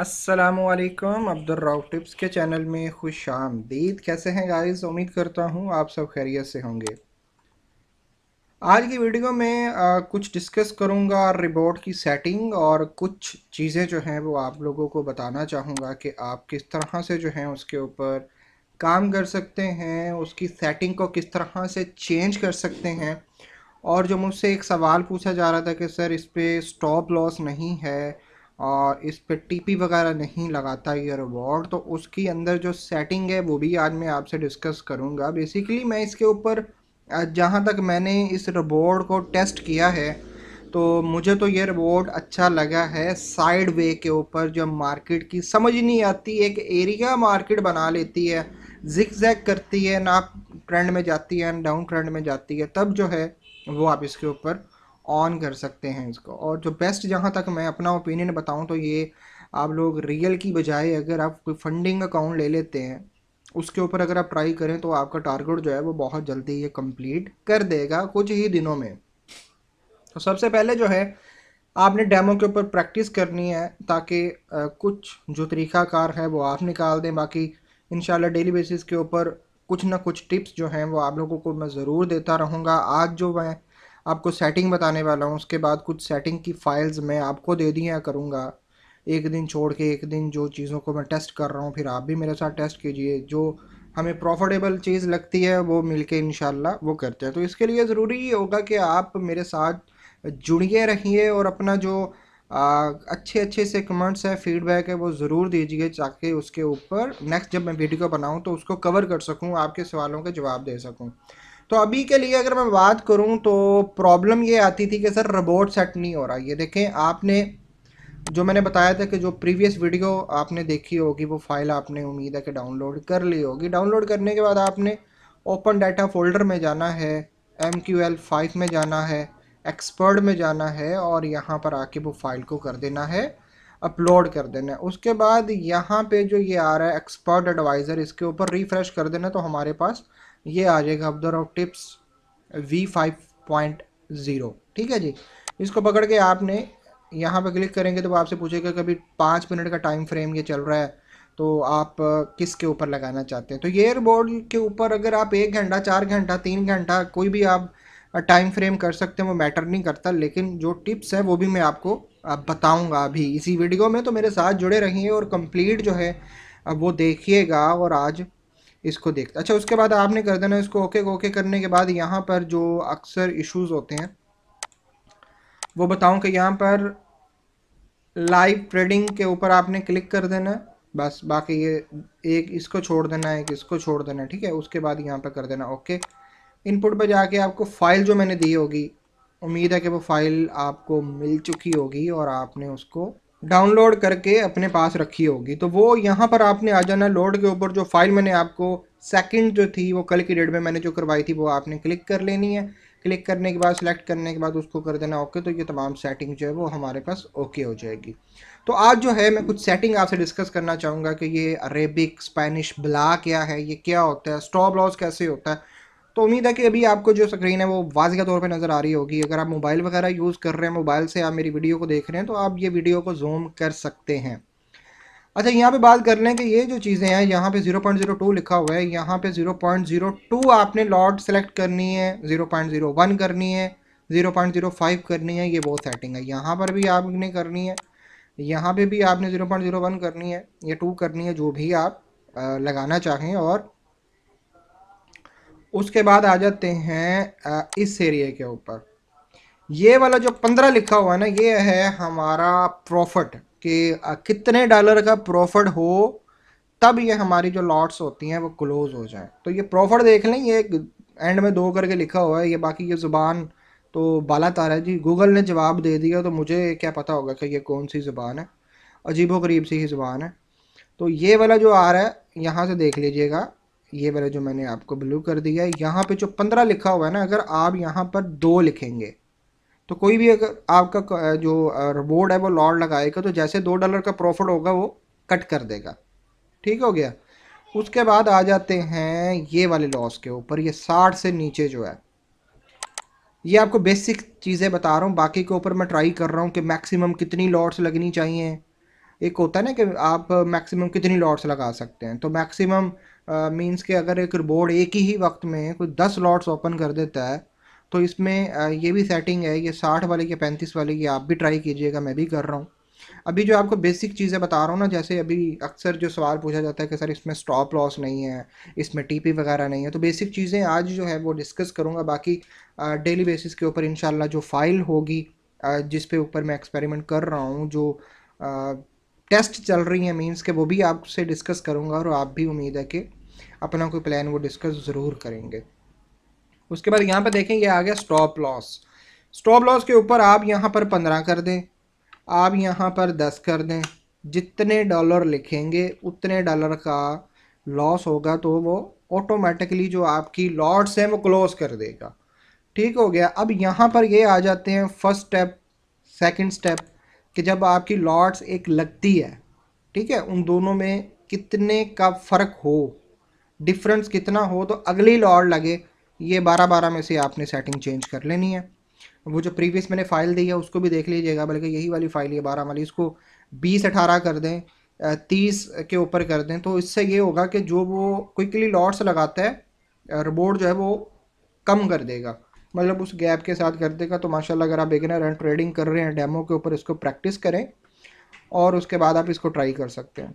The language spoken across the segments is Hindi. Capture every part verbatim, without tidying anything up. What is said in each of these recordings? अस्सलामुअलैकुम, अब्दुल रऊफ टिप्स के चैनल में खुश आमदीद। कैसे हैं गाइस? उम्मीद करता हूं आप सब खैरियत से होंगे। आज की वीडियो में आ, कुछ डिस्कस करूंगा रिबोट की सेटिंग और कुछ चीज़ें जो हैं वो आप लोगों को बताना चाहूँगा कि आप किस तरह से जो हैं उसके ऊपर काम कर सकते हैं, उसकी सेटिंग को किस तरह से चेंज कर सकते हैं। और जो मुझसे एक सवाल पूछा जा रहा था कि सर इस पर स्टॉप लॉस नहीं है और इस पर टीपी वगैरह नहीं लगाता ये रोबोट, तो उसकी अंदर जो सेटिंग है वो भी आज मैं आपसे डिस्कस करूंगा। बेसिकली मैं इसके ऊपर जहां तक मैंने इस रोबोट को टेस्ट किया है तो मुझे तो ये रोबोट अच्छा लगा है। साइड वे के ऊपर जो मार्केट की समझ नहीं आती, एक एरिया मार्केट बना लेती है, जिग-जैग करती है, ना ट्रेंड में जाती है ना डाउन ट्रेंड में जाती है, तब जो है वो आप इसके ऊपर ऑन कर सकते हैं इसको। और जो बेस्ट जहां तक मैं अपना ओपिनियन बताऊं तो ये आप लोग रियल की बजाय अगर आप कोई फंडिंग अकाउंट ले लेते हैं उसके ऊपर अगर आप ट्राई करें तो आपका टारगेट जो है वो बहुत जल्दी ये कंप्लीट कर देगा, कुछ ही दिनों में। तो सबसे पहले जो है आपने डेमो के ऊपर प्रैक्टिस करनी है ताकि कुछ जो तरीक़ाकार है वो आप निकाल दें। बाकी इंशाल्लाह डेली बेसिस के ऊपर कुछ ना कुछ टिप्स जो हैं वो आप लोगों को मैं ज़रूर देता रहूँगा। आज जो मैं आपको सेटिंग बताने वाला हूँ उसके बाद कुछ सेटिंग की फ़ाइल्स मैं आपको दे दिया करूँगा, एक दिन छोड़ के एक दिन, जो चीज़ों को मैं टेस्ट कर रहा हूँ फिर आप भी मेरे साथ टेस्ट कीजिए। जो हमें प्रॉफिटेबल चीज़ लगती है वो मिलके इंशाल्लाह वो करते हैं। तो इसके लिए ज़रूरी ये होगा कि आप मेरे साथ जुड़िए रहिए और अपना जो आ, अच्छे अच्छे से कमेंट्स है, फीडबैक है वो ज़रूर दीजिए ताकि उसके ऊपर नेक्स्ट जब मैं वीडियो बनाऊँ तो उसको कवर कर सकूँ, आपके सवालों के जवाब दे सकूँ। तो अभी के लिए अगर मैं बात करूं तो प्रॉब्लम ये आती थी कि सर रोबोट सेट नहीं हो रहा। ये देखें, आपने जो मैंने बताया था कि जो प्रीवियस वीडियो आपने देखी होगी वो फ़ाइल आपने उम्मीद है कि डाउनलोड कर ली होगी। डाउनलोड करने के बाद आपने ओपन डाटा फोल्डर में जाना है, एम क्यू एल फाइव में जाना है, एक्सपर्ट में जाना है और यहाँ पर आके वो फ़ाइल को कर देना है, अपलोड कर देना है। उसके बाद यहाँ पर जो ये आ रहा है एक्सपर्ट एडवाइज़र, इसके ऊपर रिफ़्रेश कर देना तो हमारे पास ये आ जाएगा Abdul Rauf tips V five point zero. ठीक है जी, इसको पकड़ के आपने यहाँ पर क्लिक करेंगे तो वो आपसे पूछेगा कि अभी पाँच मिनट का टाइम फ्रेम ये चल रहा है तो आप किसके ऊपर लगाना चाहते हैं। तो ये एयरबोर्ड के ऊपर अगर आप एक घंटा, चार घंटा, तीन घंटा, कोई भी आप टाइम फ्रेम कर सकते हैं, वो मैटर नहीं करता। लेकिन जो टिप्स है वो भी मैं आपको आप बताऊँगा अभी इसी वीडियो में। तो मेरे साथ जुड़े रहिए और कम्प्लीट जो है वो देखिएगा और आज इसको देखते। अच्छा, उसके बाद आपने कर देना इसको ओके। ओके करने के बाद यहाँ पर जो अक्सर इश्यूज होते हैं वो बताऊं कि यहाँ पर लाइव ट्रेडिंग के ऊपर आपने क्लिक कर देना है बस। बाकी ये एक इसको छोड़ देना है, एक इसको छोड़ देना है, ठीक है। उसके बाद यहाँ पर कर देना ओके। इनपुट पर जाके आपको फ़ाइल जो मैंने दी होगी, उम्मीद है कि वो फ़ाइल आपको मिल चुकी होगी और आपने उसको डाउनलोड करके अपने पास रखी होगी। तो वो यहाँ पर आपने आ जाना लोड के ऊपर। जो फाइल मैंने आपको सेकंड जो थी वो कल की डेट में मैंने जो करवाई थी वो आपने क्लिक कर लेनी है। क्लिक करने के बाद, सेलेक्ट करने के बाद उसको कर देना ओके। तो ये तमाम सेटिंग जो है वो हमारे पास ओके हो जाएगी। तो आज जो है मैं कुछ सेटिंग आपसे डिस्कस करना चाहूँगा कि ये अरेबिक स्पेनिश ब्ला क्या है, ये क्या होता है, स्टॉप लॉस कैसे होता है। तो उम्मीद है कि अभी आपको जो स्क्रीन है वो वाज़ेह तौर पे नज़र आ रही होगी। अगर आप मोबाइल वगैरह यूज़ कर रहे हैं, मोबाइल से आप मेरी वीडियो को देख रहे हैं तो आप ये वीडियो को जूम कर सकते हैं। अच्छा, यहाँ पे बात कर लें कि ये जो चीज़ें हैं, यहाँ पे ज़ीरो पॉइंट ज़ीरो टू लिखा हुआ है, यहाँ पे ज़ीरो पॉइंट ज़ीरो टू आपने लॉट सेलेक्ट करनी है, ज़ीरो पॉइंट ज़ीरो वन करनी है, ज़ीरो पॉइंट ज़ीरो फाइव करनी है। ये वो सेटिंग है, यहाँ पर भी आपने करनी है, यहाँ पर भी आपने ज़ीरो पॉइंट ज़ीरो वन करनी है या टू करनी है, जो भी आप लगाना चाहें। और उसके बाद आ जाते हैं इस एरिया के ऊपर, ये वाला जो पंद्रह लिखा हुआ है ना, ये है हमारा प्रॉफिट कि कितने डॉलर का प्रॉफिट हो तब ये हमारी जो लॉट्स होती हैं वो क्लोज हो जाए। तो ये प्रॉफिट देख लें, ये एंड में दो करके लिखा हुआ है। ये बाकी ये ज़ुबान तो बाला तारा है जी, गूगल ने जवाब दे दिया तो मुझे क्या पता होगा कि ये कौन सी ज़ुबान है, अजीबो गरीब सी ही ज़ुबान है। तो ये वाला जो आ रहा है यहाँ से देख लीजिएगा, ये वाला जो मैंने आपको ब्लू कर दिया है, यहाँ पे जो पंद्रह लिखा हुआ है ना, अगर आप यहाँ पर दो लिखेंगे तो कोई भी अगर आपका जो रोबोट है वो लॉट लगाएगा तो जैसे दो डॉलर का प्रॉफिट होगा वो कट कर देगा। ठीक हो गया। उसके बाद आ जाते हैं ये वाले लॉस के ऊपर, ये साठ से नीचे जो है, ये आपको बेसिक चीज़ें बता रहा हूँ। बाकी के ऊपर मैं ट्राई कर रहा हूँ कि मैक्सिमम कितनी लॉट्स लगनी चाहिए, एक होता है ना कि आप मैक्सिमम कितनी लॉट्स लगा सकते हैं, तो मैक्सिमम मींस कि अगर एक बोर्ड एक ही वक्त में कोई दस लॉट्स ओपन कर देता है तो इसमें uh, ये भी सेटिंग है, ये साठ वाले की पैंतीस वाले की आप भी ट्राई कीजिएगा, मैं भी कर रहा हूँ। अभी जो आपको बेसिक चीज़ें बता रहा हूँ ना, जैसे अभी अक्सर जो सवाल पूछा जाता है कि सर इसमें स्टॉप लॉस नहीं है, इसमें टीपी वगैरह नहीं है, तो बेसिक चीज़ें आज जो है वो डिस्कस करूँगा। बाकी डेली बेसिस के ऊपर इंशाल्लाह जो फाइल होगी जिसपे ऊपर मैं एक्सपेरिमेंट कर रहा हूँ, जो आ, टेस्ट चल रही हैं मीन्स के, वो भी आपसे डिस्कस करूँगा और आप भी उम्मीद है कि अपना कोई प्लान वो डिस्कस ज़रूर करेंगे। उसके बाद यहाँ पर देखें ये आ गया स्टॉप लॉस। स्टॉप लॉस के ऊपर आप यहाँ पर पंद्रह कर दें, आप यहाँ पर दस कर दें, जितने डॉलर लिखेंगे उतने डॉलर का लॉस होगा तो वो ऑटोमेटिकली जो आपकी लॉट्स हैं वो क्लोज कर देगा। ठीक हो गया। अब यहाँ पर ये आ जाते हैं फर्स्ट स्टेप सेकंड स्टेप कि जब आपकी लॉट्स एक लगती है, ठीक है, उन दोनों में कितने का फ़र्क हो, डिफरेंस कितना हो तो अगली लॉट लगे, ये बारह बारह में से आपने सेटिंग चेंज कर लेनी है। वो जो प्रीवियस मैंने फ़ाइल दी है उसको भी देख लीजिएगा, बल्कि यही वाली फ़ाइल है बारह वाली, इसको बीस अठारह कर दें, तीस के ऊपर कर दें, तो इससे ये होगा कि जो वो क्विकली लॉट्स लगाता है रोबोट जो है वो कम कर देगा, मतलब उस गैप के साथ कर देगा। तो माशाल्लाह अगर आप बिगिनर एंड ट्रेडिंग कर रहे हैं डेमो के ऊपर, इसको प्रैक्टिस करें और उसके बाद आप इसको ट्राई कर सकते हैं।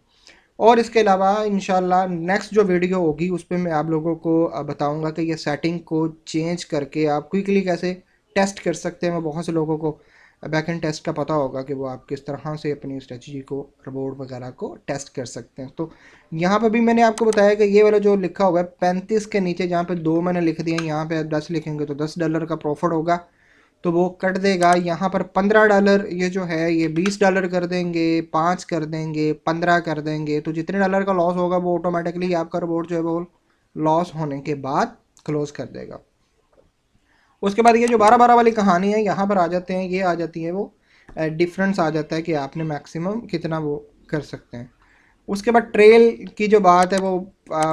और इसके अलावा इंशाल्लाह नेक्स्ट जो वीडियो होगी उस पर मैं आप लोगों को बताऊँगा कि ये सेटिंग को चेंज करके आप क्विकली कैसे टेस्ट कर सकते हैं। बहुत से लोगों को बैकएंड टेस्ट का पता होगा कि वो आप किस तरह से अपनी स्ट्रेटजी को रोबोट वगैरह को टेस्ट कर सकते हैं। तो यहाँ पे भी मैंने आपको बताया कि ये वाला जो लिखा हुआ है पैंतीस के नीचे, जहाँ पे दो मैंने लिख दिए, यहाँ पे दस लिखेंगे तो दस डॉलर का प्रॉफिट होगा तो वो कट देगा। यहाँ पर पंद्रह डॉलर ये जो है ये बीस डॉलर कर देंगे, पाँच कर देंगे, पंद्रह कर देंगे, तो जितने डॉलर का लॉस होगा वो ऑटोमेटिकली आपका रोबोट जो है वो लॉस होने के बाद क्लोज कर देगा। उसके बाद ये जो बारह बारह वाली कहानी है यहाँ पर आ जाते हैं, ये आ जाती है वो डिफरेंस आ जाता है कि आपने मैक्सिमम कितना वो कर सकते हैं। उसके बाद ट्रेल की जो बात है वो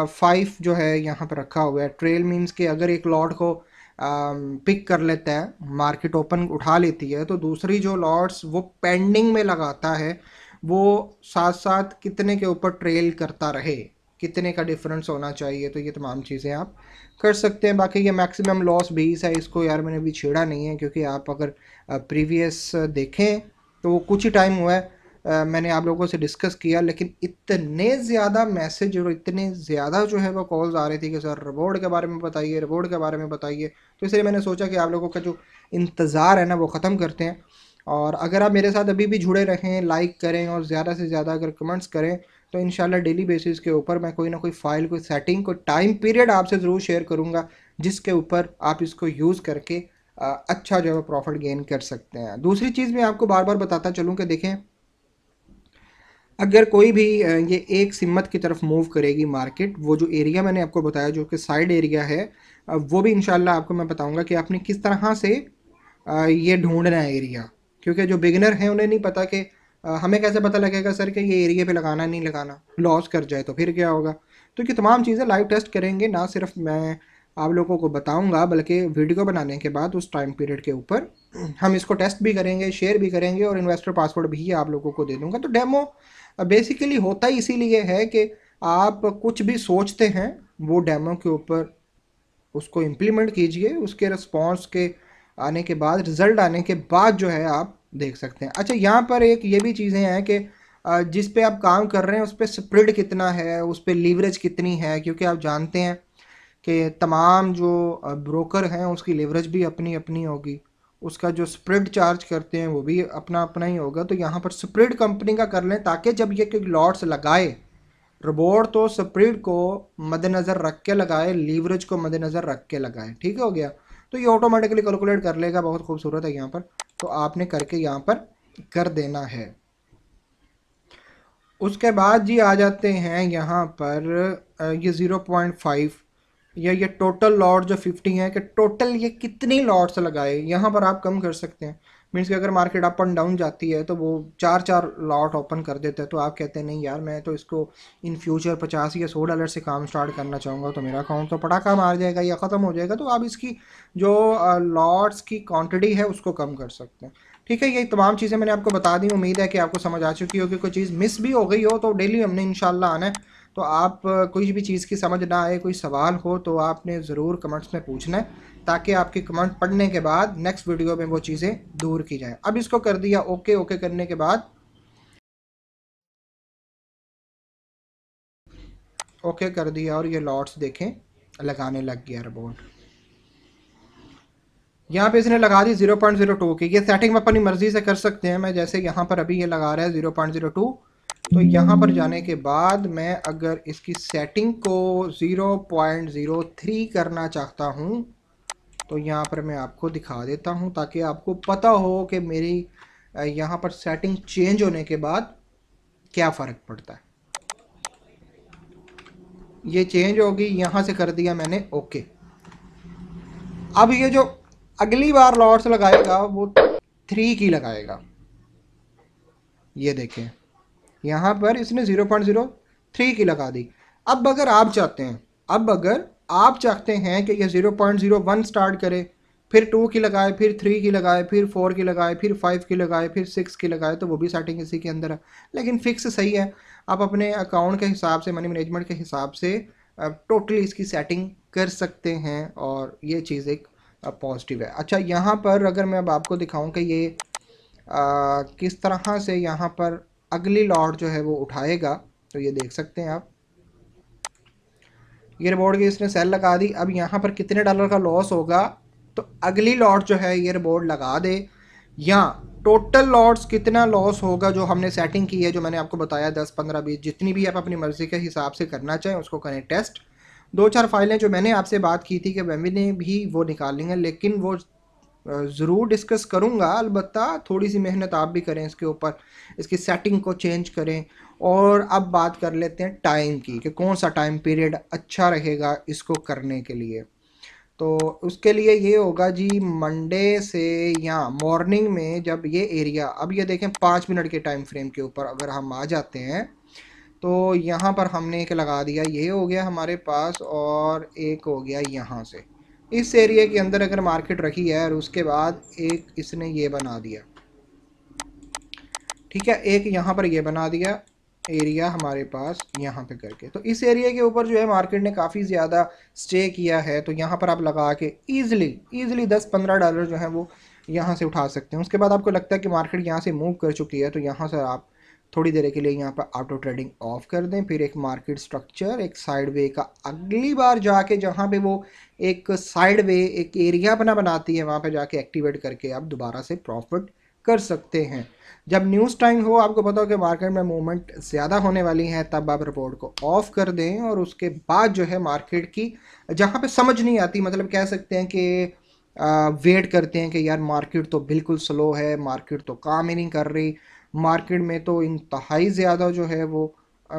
फाइव जो है यहाँ पर रखा हुआ है। ट्रेल मींस कि अगर एक लॉट को आ, पिक कर लेता है, मार्केट ओपन उठा लेती है, तो दूसरी जो लॉट्स वो पेंडिंग में लगाता है वो साथ साथ कितने के ऊपर ट्रेल करता रहे, कितने का डिफरेंस होना चाहिए, तो ये तमाम चीज़ें आप कर सकते हैं। बाकी ये मैक्सिमम लॉस बीस है, इसको यार मैंने अभी छेड़ा नहीं है क्योंकि आप अगर प्रीवियस देखें तो वो कुछ ही टाइम हुआ है आ, मैंने आप लोगों से डिस्कस किया, लेकिन इतने ज़्यादा मैसेज और इतने ज़्यादा जो है वो कॉल्स आ रही थी कि सर रोबोट के बारे में बताइए, रोबोट के बारे में बताइए, तो इसलिए मैंने सोचा कि आप लोगों का जो इंतज़ार है ना वो ख़त्म करते हैं। और अगर आप मेरे साथ अभी भी जुड़े रहें, लाइक करें और ज़्यादा से ज़्यादा अगर कमेंट्स करें तो इंशाल्लाह डेली बेसिस के ऊपर मैं कोई ना कोई फ़ाइल, कोई सेटिंग, कोई टाइम पीरियड आपसे ज़रूर शेयर करूँगा जिसके ऊपर आप इसको यूज़ करके अच्छा जो है प्रॉफिट गेन कर सकते हैं। दूसरी चीज़ मैं आपको बार बार बताता चलूँ कि देखें अगर कोई भी ये एक सिम्मत की तरफ मूव करेगी मार्केट, वो जो एरिया मैंने आपको बताया जो कि साइड एरिया है वो भी इंशाल्लाह आपको मैं बताऊँगा कि आपने किस तरह से ये ढूँढना है एरिया, क्योंकि जो बिगिनर हैं उन्हें नहीं पता कि हमें कैसे पता लगेगा सर कि ये एरिया पे लगाना नहीं लगाना, लॉस कर जाए तो फिर क्या होगा। तो ये तमाम चीज़ें लाइव टेस्ट करेंगे, ना सिर्फ मैं आप लोगों को बताऊंगा बल्कि वीडियो बनाने के बाद उस टाइम पीरियड के ऊपर हम इसको टेस्ट भी करेंगे, शेयर भी करेंगे और इन्वेस्टर पासवर्ड भी आप लोगों को दे दूँगा। तो डेमो बेसिकली होता ही इसीलिए है कि आप कुछ भी सोचते हैं वो डेमो के ऊपर उसको इम्प्लीमेंट कीजिए, उसके रिस्पॉन्स के आने के बाद, रिज़ल्ट आने के बाद जो है आप देख सकते हैं। अच्छा, यहाँ पर एक ये भी चीज़ें हैं कि जिस पे आप काम कर रहे हैं उस पे स्प्रेड कितना है, उस पे लीवरेज कितनी है, क्योंकि आप जानते हैं कि तमाम जो ब्रोकर हैं उसकी लीवरेज भी अपनी अपनी होगी, उसका जो स्प्रेड चार्ज करते हैं वो भी अपना अपना ही होगा। तो यहाँ पर स्प्रेड कंपनी का कर लें ताकि जब ये कोई लॉट्स लगाए रोबोट तो स्प्रेड को मद्देनज़र रख के लगाए, लीवरेज को मद्देनज़र रख के लगाए। ठीक हो गया। तो ये ऑटोमेटिकली कैलकुलेट कर लेगा, बहुत खूबसूरत है। यहाँ पर तो आपने करके यहाँ पर कर देना है। उसके बाद जी आ जाते हैं यहाँ पर ये ज़ीरो पॉइंट फाइव या ये टोटल लॉट जो फिफ्टी है कि टोटल ये कितनी लॉट्स लगाए, यहाँ पर आप कम कर सकते हैं। मीन्स कि अगर मार्केट अप एंड डाउन जाती है तो वो चार चार लॉट ओपन कर देता है, तो आप कहते हैं नहीं यार मैं तो इसको इन फ्यूचर पचास या सौ डॉलर से काम स्टार्ट करना चाहूँगा, तो मेरा अकाउंट तो पटाखा मार जाएगा या ख़त्म हो जाएगा। तो आप इसकी जो लॉट्स की क्वांटिटी है उसको कम कर सकते हैं। ठीक है, ये तमाम चीज़ें मैंने आपको बता दी। उम्मीद है कि आपको समझ आ चुकी होगी, कोई चीज़ मिस भी हो गई हो तो डेली हमने इंशाल्लाह आना है, तो आप कोई भी चीज़ की समझ ना आए, कोई सवाल हो तो आपने ज़रूर कमेंट्स में पूछना है, ताकि आपके कमेंट पढ़ने के बाद नेक्स्ट वीडियो में वो चीज़ें दूर की जाएँ। अब इसको कर दिया ओके, ओके करने के बाद ओके कर दिया और ये लॉट्स देखें लगाने लग गया रोबोट। यहाँ पे इसने लगा दी ज़ीरो पॉइंट ज़ीरो टू की, ये सेटिंग में अपनी मर्ज़ी से कर सकते हैं। मैं जैसे यहाँ पर अभी ये लगा रहा है ज़ीरो पॉइंट ज़ीरो टू, तो यहाँ पर जाने के बाद मैं अगर इसकी सेटिंग को ज़ीरो पॉइंट ज़ीरो थ्री करना चाहता हूँ तो यहाँ पर मैं आपको दिखा देता हूँ, ताकि आपको पता हो कि मेरी यहाँ पर सेटिंग चेंज होने के बाद क्या फ़र्क पड़ता है। ये चेंज होगी, यहाँ से कर दिया मैंने ओके। अब ये जो अगली बार लॉट्स लगाएगा वो थ्री की लगाएगा, ये देखें यहाँ पर इसने ज़ीरो पॉइंट ज़ीरो थ्री की लगा दी। अब अगर आप चाहते हैं अब अगर आप चाहते हैं कि ये zero point zero one start करे, फिर टू की लगाए, फिर थ्री की लगाए, फिर फोर की लगाए, फिर फाइव की लगाए, फिर सिक्स की लगाए, तो वो भी सेटिंग इसी के अंदर है, लेकिन फ़िक्स सही है। आप अपने अकाउंट के हिसाब से, मनी मैनेजमेंट के हिसाब से टोटली इसकी सेटिंग कर सकते हैं, और ये चीज़ एक पॉजिटिव है। अच्छा, यहाँ पर अगर मैं अब आपको दिखाऊं कि ये आ, किस तरह से यहाँ पर अगली लॉट जो है वो उठाएगा, तो ये देख सकते हैं आप, ये रोबोट की इसने सेल लगा दी। अब यहाँ पर कितने डॉलर का लॉस होगा, तो अगली लॉट जो है ये रोबोट लगा दे, या टोटल लॉट्स कितना लॉस होगा जो हमने सेटिंग की है, जो मैंने आपको बताया दस पंद्रह बीस, जितनी भी आप अपनी मर्ज़ी के हिसाब से करना चाहें उसको करें टेस्ट। दो चार फाइलें जो मैंने आपसे बात की थी कि मैंने भी वो निकाली हैं, लेकिन वो ज़रूर डिस्कस करूँगा, अलबत्ता थोड़ी सी मेहनत आप भी करें इसके ऊपर, इसकी सेटिंग को चेंज करें। और अब बात कर लेते हैं टाइम की, कि कौन सा टाइम पीरियड अच्छा रहेगा इसको करने के लिए। तो उसके लिए ये होगा जी मंडे से या मॉर्निंग में, जब ये एरिया, अब ये देखें पाँच मिनट के टाइम फ्रेम के ऊपर अगर हम आ जाते हैं, तो यहाँ पर हमने एक लगा दिया, ये हो गया हमारे पास, और एक हो गया यहाँ से इस एरिया के अंदर अगर मार्केट रखी है, और उसके बाद एक इसने ये बना दिया, ठीक है, एक यहाँ पर ये बना दिया एरिया हमारे पास यहाँ पे करके। तो इस एरिया के ऊपर जो है मार्केट ने काफ़ी ज़्यादा स्टे किया है, तो यहाँ पर आप लगा के ईज़िली ईज़िली दस पंद्रह डॉलर जो है वो यहाँ से उठा सकते हैं। उसके बाद आपको लगता है कि मार्केट यहाँ से मूव कर चुकी है, तो यहाँ से आप थोड़ी देर के लिए यहाँ पर ऑटो ट्रेडिंग ऑफ कर दें, फिर एक मार्केट स्ट्रक्चर, एक साइड वे का, अगली बार जाके जहाँ पे वो एक साइड वे एक एरिया बना बनाती है वहाँ पे जाके एक्टिवेट करके आप दोबारा से प्रॉफिट कर सकते हैं। जब न्यूज़ टाइम हो, आपको पता हो कि मार्केट में मूवमेंट ज़्यादा होने वाली है, तब आप रिपोर्ट को ऑफ़ कर दें, और उसके बाद जो है मार्केट की जहाँ पर समझ नहीं आती, मतलब कह सकते हैं कि वेट करते हैं कि यार मार्केट तो बिल्कुल स्लो है, मार्केट तो काम ही नहीं कर रही, मार्केट में तो इंतहाई ज़्यादा जो है वो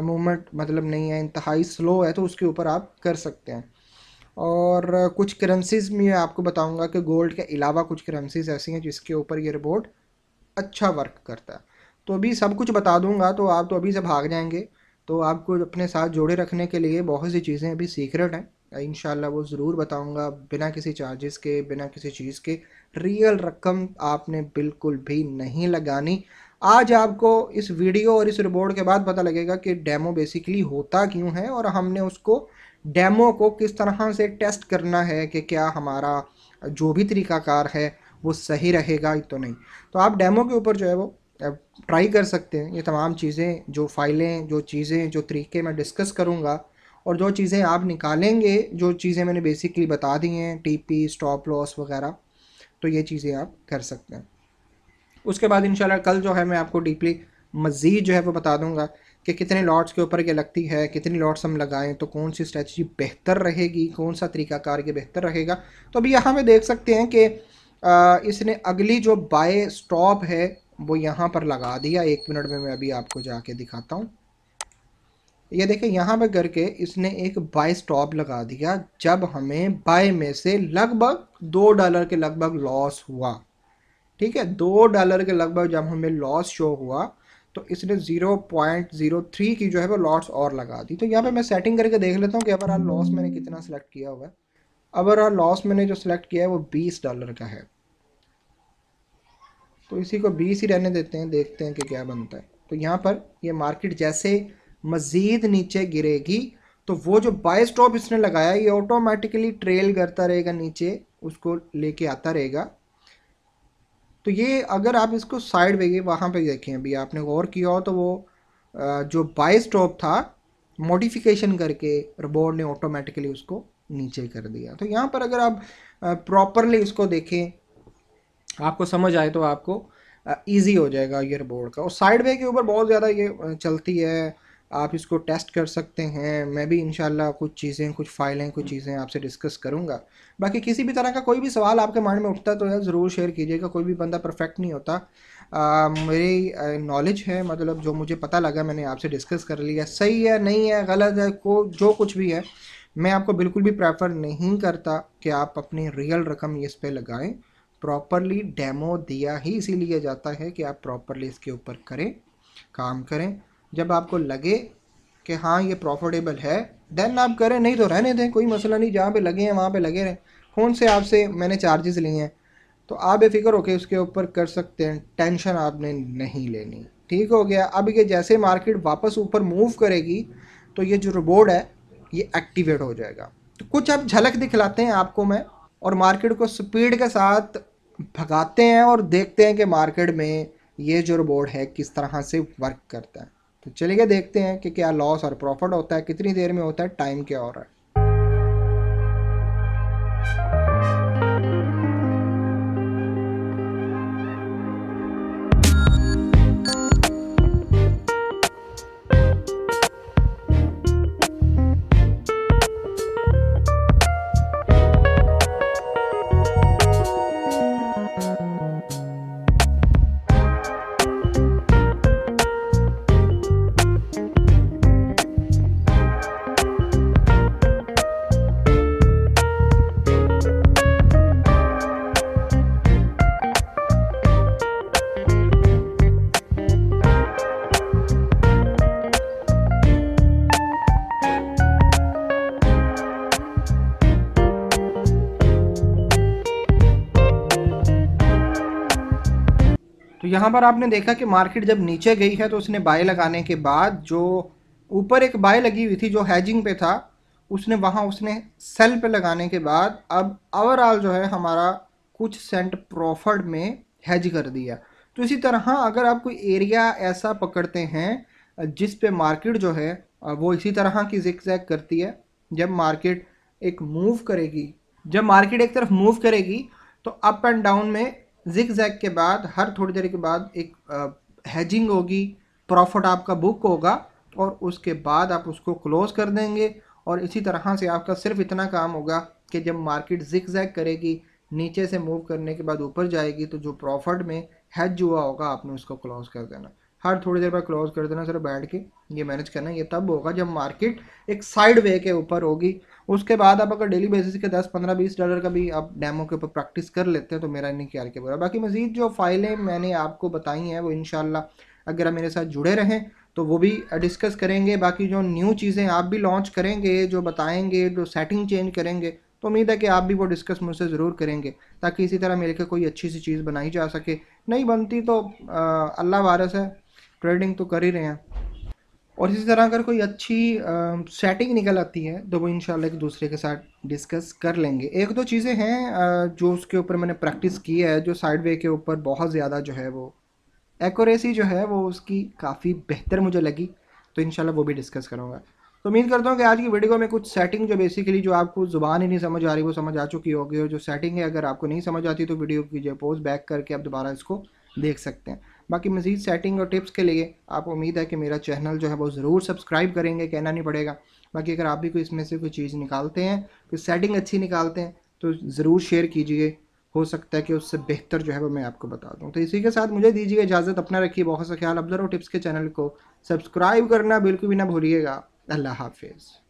मूवमेंट मतलब नहीं है, इंतहाई स्लो है, तो उसके ऊपर आप कर सकते हैं। और कुछ करेंसीज़ में आपको बताऊंगा कि गोल्ड के अलावा कुछ करेंसीज़ ऐसी हैं जिसके ऊपर ये रिपोर्ट अच्छा वर्क करता है, तो अभी सब कुछ बता दूंगा तो आप तो अभी से भाग जाएंगे, तो आपको अपने साथ जोड़े रखने के लिए बहुत सी चीज़ें अभी सीक्रेट हैं, इंशाल्लाह वो ज़रूर बताऊँगा, बिना किसी चार्जेस के, बिना किसी चीज़ के। रियल रकम आपने बिल्कुल भी नहीं लगानी। आज आपको इस वीडियो और इस रिपोर्ट के बाद पता लगेगा कि डेमो बेसिकली होता क्यों है, और हमने उसको डेमो को किस तरह से टेस्ट करना है, कि क्या हमारा जो भी तरीकाकार है वो सही रहेगा तो नहीं। तो आप डेमो के ऊपर जो है वो ट्राई कर सकते हैं। ये तमाम चीज़ें, जो फाइलें, जो चीज़ें, जो तरीके मैं डिस्कस करूँगा, और जो चीज़ें आप निकालेंगे, जो चीज़ें मैंने बेसिकली बता दी हैं, टी पी, स्टॉप लॉस वगैरह, तो ये चीज़ें आप कर सकते हैं। उसके बाद इंशाल्लाह कल जो है मैं आपको डीपली मज़ीद जो है वो बता दूंगा कि कितने लॉट्स के ऊपर ये लगती है, कितनी लॉट्स हम लगाएं, तो कौन सी स्ट्रेटजी बेहतर रहेगी, कौन सा तरीकाकार ये बेहतर रहेगा। तो अभी यहाँ पे देख सकते हैं कि इसने अगली जो बाय स्टॉप है वो यहाँ पर लगा दिया। एक मिनट में मैं अभी आपको जाके दिखाता हूँ। ये देखें, यहाँ पर करके इसने एक बाय स्टॉप लगा दिया जब हमें बाय में से लगभग दो डॉलर के लगभग लॉस हुआ। ठीक है, दो डॉलर के लगभग जब हमें लॉस शो हुआ तो इसने ज़ीरो पॉइंट ज़ीरो थ्री की जो है वो लॉट्स और लगा दी। तो यहाँ पे मैं सेटिंग करके देख लेता हूँ कि अबर आल लॉस मैंने कितना सेलेक्ट किया हुआ है। अबर आल लॉस मैंने जो सेलेक्ट किया है वो बीस डॉलर का है। तो इसी को बीस ही रहने देते हैं, देखते हैं कि क्या बनता है। तो यहाँ पर ये मार्केट जैसे मज़ीद नीचे गिरेगी तो वो जो बाय स्टॉप इसने लगाया ये ऑटोमेटिकली ट्रेल करता रहेगा, नीचे उसको लेके आता रहेगा। तो ये अगर आप इसको साइड पे गए वहाँ पे देखें, अभी आपने गौर किया हो तो वो जो बाय स्टॉप था मॉडिफिकेशन करके रोबोट ने ऑटोमेटिकली उसको नीचे कर दिया। तो यहाँ पर अगर आप प्रॉपरली इसको देखें, आपको समझ आए तो आपको ईजी हो जाएगा ये रोबोट का। और साइड वे के ऊपर बहुत ज़्यादा ये चलती है, आप इसको टेस्ट कर सकते हैं। मैं भी इंशाल्लाह कुछ चीज़ें, कुछ फाइलें, कुछ चीज़ें आपसे डिस्कस करूंगा। बाकी किसी भी तरह का कोई भी सवाल आपके माइंड में उठता है तो यार ज़रूर शेयर कीजिएगा। कोई भी बंदा परफेक्ट नहीं होता, आ, मेरी नॉलेज है, मतलब जो मुझे पता लगा मैंने आपसे डिस्कस कर लिया। सही है, नहीं है, गलत है, को जो कुछ भी है, मैं आपको बिल्कुल भी प्रेफर नहीं करता कि आप अपनी रियल रकम इस पर लगाएँ। प्रॉपरली डेमो दिया ही इसीलिए जाता है कि आप प्रॉपरली इसके ऊपर करें, काम करें। जब आपको लगे कि हाँ ये प्रॉफिटेबल है देन आप करें, नहीं तो रहने दें, कोई मसला नहीं। जहाँ पे लगे हैं वहाँ पे लगे रहें। कौन से आपसे मैंने चार्जेस लिए हैं, तो आप बेफिक्र होकर उसके ऊपर कर सकते हैं, टेंशन आपने नहीं लेनी। ठीक हो गया। अब ये जैसे मार्केट वापस ऊपर मूव करेगी तो ये जो रोबोट है ये एक्टिवेट हो जाएगा। तो कुछ आप झलक दिखलाते हैं आपको मैं, और मार्केट को स्पीड के साथ भगाते हैं और देखते हैं कि मार्केट में ये जो रोबोट है किस तरह से वर्क करता है। तो चलिए देखते हैं कि क्या लॉस और प्रॉफिट होता है, कितनी देर में होता है, टाइम क्या हो रहा है। यहाँ पर आपने देखा कि मार्केट जब नीचे गई है तो उसने बाय लगाने के बाद जो ऊपर एक बाय लगी हुई थी जो हैजिंग पे था उसने वहाँ उसने सेल पे लगाने के बाद अब ओवरऑल जो है हमारा कुछ सेंट प्रॉफिट में हैज कर दिया। तो इसी तरह अगर आप कोई एरिया ऐसा पकड़ते हैं जिस पे मार्केट जो है वो इसी तरह की जिग-जैग करती है, जब मार्केट एक मूव करेगी, जब मार्केट एक तरफ मूव करेगी तो अप एंड डाउन में जिग जैग के बाद हर थोड़ी देर के बाद एक हैजिंग होगी, प्रॉफिट आपका बुक होगा और उसके बाद आप उसको क्लोज़ कर देंगे। और इसी तरह से आपका सिर्फ इतना काम होगा कि जब मार्केट जिग जैग करेगी नीचे से मूव करने के बाद ऊपर जाएगी तो जो प्रॉफिट में हैज हुआ होगा आपने उसको क्लोज़ कर देना, हर थोड़ी देर बाद क्लोज़ कर देना, सिर्फ बैठ के ये मैनेज करना। ये तब होगा जब मार्केट एक साइड वे के ऊपर होगी। उसके बाद आप अगर डेली बेसिस के दस पंद्रह बीस डॉलर का भी आप डेमो के ऊपर प्रैक्टिस कर लेते हैं तो मेरा नहीं ख्याल के बुरा। बाकी मज़ीद जो फाइलें मैंने आपको बताई हैं वो इंशाल्लाह अगर आप मेरे साथ जुड़े रहें तो वो भी डिस्कस करेंगे। बाकी जो न्यू चीज़ें आप भी लॉन्च करेंगे, जो बताएँगे, जो सेटिंग चेंज करेंगे, तो उम्मीद है कि आप भी वो डिस्कस मुझसे ज़रूर करेंगे ताकि इसी तरह मिलकर कोई अच्छी सी चीज़ बनाई जा सके। नहीं बनती तो अल्लाह वारिस है, ट्रेडिंग तो कर ही रहे हैं। और इसी तरह अगर कोई अच्छी सेटिंग निकल आती है तो वो इंशाल्लाह एक दूसरे के साथ डिस्कस कर लेंगे। एक दो चीज़ें हैं आ, जो उसके ऊपर मैंने प्रैक्टिस की है, जो साइड वे के ऊपर बहुत ज़्यादा जो है वो एक्यूरेसी जो है वो उसकी काफ़ी बेहतर मुझे लगी, तो इंशाल्लाह वो भी डिस्कस करूँगा। तो उम्मीद करता हूँ कि आज की वीडियो में कुछ सेटिंग जो बेसिकली जो आपको ज़ुबान ही नहीं समझ आ रही वो समझ आ चुकी होगी, और जो सेटिंग है अगर आपको नहीं समझ आती तो वीडियो की जो पोस्ट बैक करके आप दोबारा इसको देख सकते हैं। बाकी मज़ीद सेटिंग और टिप्स के लिए आपको उम्मीद है कि मेरा चैनल जो है वो ज़रूर सब्सक्राइब करेंगे, कहना नहीं पड़ेगा। बाकी अगर आप भी कोई इसमें से कोई चीज़ निकालते हैं, कोई सेटिंग अच्छी निकालते हैं तो ज़रूर शेयर कीजिए, हो सकता है कि उससे बेहतर जो है वो मैं आपको बता दूँ। तो इसी के साथ मुझे दीजिए इजाज़त, अपना रखिए बहुत सा ख्याल। अब्दुल रऊफ टिप्स के चैनल को सब्सक्राइब करना बिल्कुल भी ना भूलिएगा। अल्लाह हाफिज़।